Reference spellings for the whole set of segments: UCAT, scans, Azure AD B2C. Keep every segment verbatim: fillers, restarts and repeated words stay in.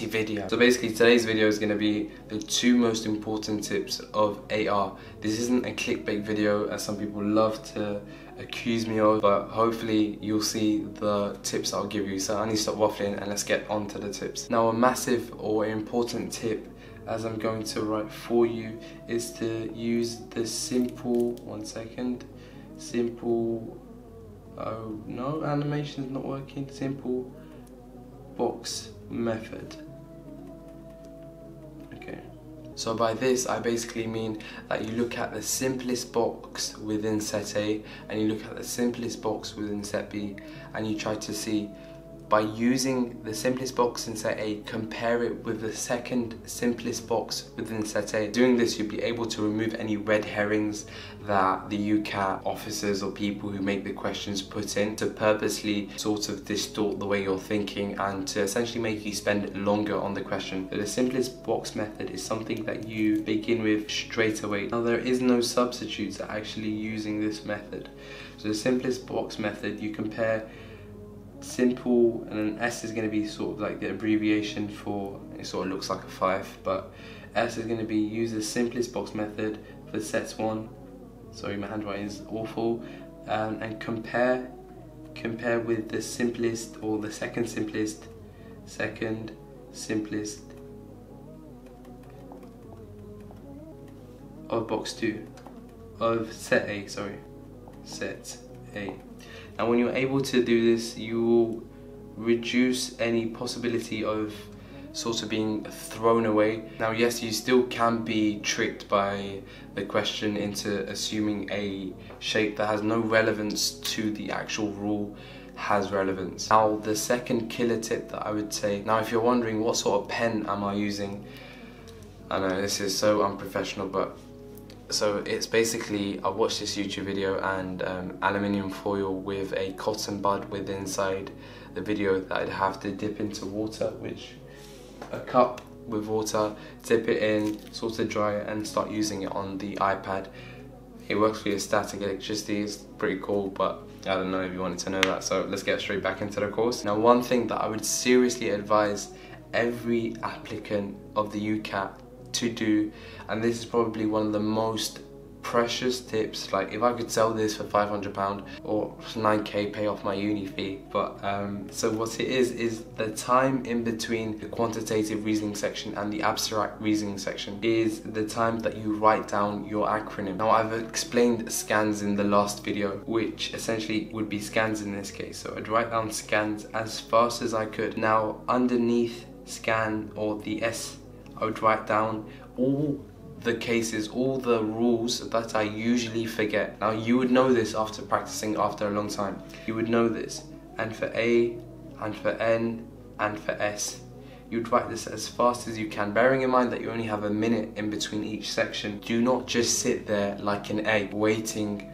Video. So basically today's video is going to be the two most important tips of A R. This isn't a clickbait video as some people love to accuse me of, but hopefully you'll see the tips I'll give you. So I need to stop waffling and let's get on to the tips. Now, a massive or important tip, as I'm going to write for you, is to use the simple, one second, simple, oh no, animation's not working, simple box method. Okay, so by this I basically mean that you look at the simplest box within set A and you look at the simplest box within set B, and you try to see, by using the simplest box in set A, compare it with the second simplest box within set A. Doing this, you'll be able to remove any red herrings that the U CAT officers or people who make the questions put in to purposely sort of distort the way you're thinking and to essentially make you spend longer on the question. So the simplest box method is something that you begin with straight away. Now, there is no substitutes for actually using this method. So the simplest box method, you compare simple, and then S is going to be sort of like the abbreviation for, it sort of looks like a five, but S is going to be use the simplest box method for sets one, sorry my handwriting is awful, um, and compare compare with the simplest or the second simplest second simplest of box two of set A, sorry set A. And when you're able to do this, you will reduce any possibility of sort of being thrown away. Now, yes, you still can be tricked by the question into assuming a shape that has no relevance to the actual rule has relevance. Now, the second killer tip that I would say, now if you're wondering what sort of pen am I using, I know this is so unprofessional, but so it's basically, I watched this YouTube video and um, aluminium foil with a cotton bud with inside the video that I'd have to dip into water, which a cup with water, dip it in, sort of dry it and start using it on the iPad. It works with static electricity, it's pretty cool, but I don't know if you wanted to know that, so let's get straight back into the course. Now, one thing that I would seriously advise every applicant of the U CAT to do, and this is probably one of the most precious tips, like if I could sell this for five hundred pounds or nine K, pay off my uni fee, but um, so what it is is the time in between the quantitative reasoning section and the abstract reasoning section is the time that you write down your acronym. Now, I've explained scans in the last video, which essentially would be scans in this case, so I'd write down scans as fast as I could. Now, underneath scan or the S, I would write down all the cases, all the rules that I usually forget. Now, you would know this after practicing after a long time. You would know this, and for A, and for N, and for S. You'd write this as fast as you can, bearing in mind that you only have a minute in between each section. Do not just sit there like an egg waiting,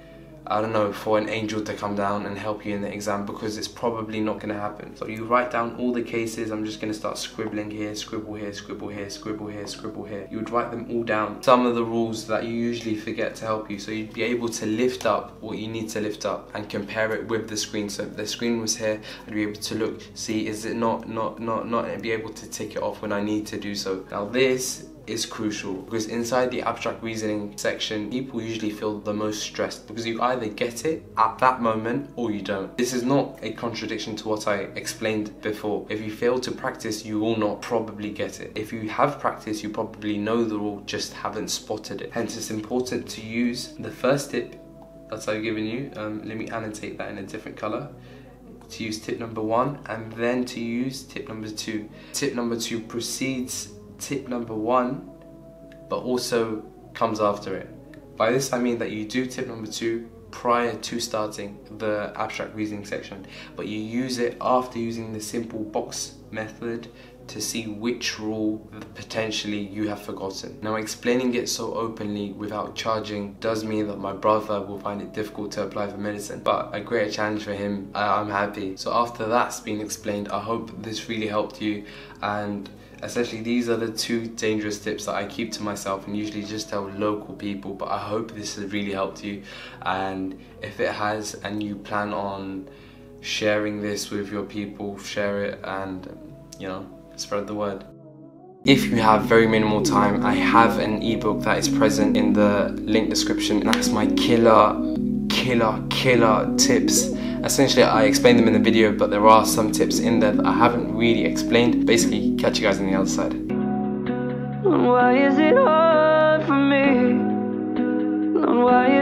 I don't know, for an angel to come down and help you in the exam, because it's probably not going to happen. So you write down all the cases. I'm just going to start scribbling here, scribble here, scribble here, scribble here, scribble here. You would write them all down. Some of the rules that you usually forget to help you, so you'd be able to lift up what you need to lift up and compare it with the screen. So if the screen was here, I'd be able to look, see, is it not, not, not, not, and be able to tick it off when I need to do so. Now, this is crucial, because inside the abstract reasoning section, people usually feel the most stressed, because you either get it at that moment or you don't. This is not a contradiction to what I explained before. If you fail to practice, you will not probably get it. If you have practiced, you probably know the rule, just haven't spotted it. Hence, it's important to use the first tip that I've given you. Um, let me annotate that in a different color. To use tip number one, and then to use tip number two. Tip number two precedes tip number one, but also comes after it. By this I mean that you do tip number two prior to starting the abstract reasoning section, but you use it after using the simple box method to see which rule potentially you have forgotten. Now, explaining it so openly without charging does mean that my brother will find it difficult to apply for medicine, but a greater challenge for him, I'm happy. So after that's been explained, I hope this really helped you, and essentially these are the two dangerous tips that I keep to myself and usually just tell local people, but I hope this has really helped you, and if it has and you plan on sharing this with your people, share it, and you know, spread the word. If you have very minimal time, I have an ebook that is present in the link description, and that's my killer, killer, killer tips. Essentially, I explained them in the video, but there are some tips in there that I haven't really explained. Basically, catch you guys on the other side. Why is it hard for me? Why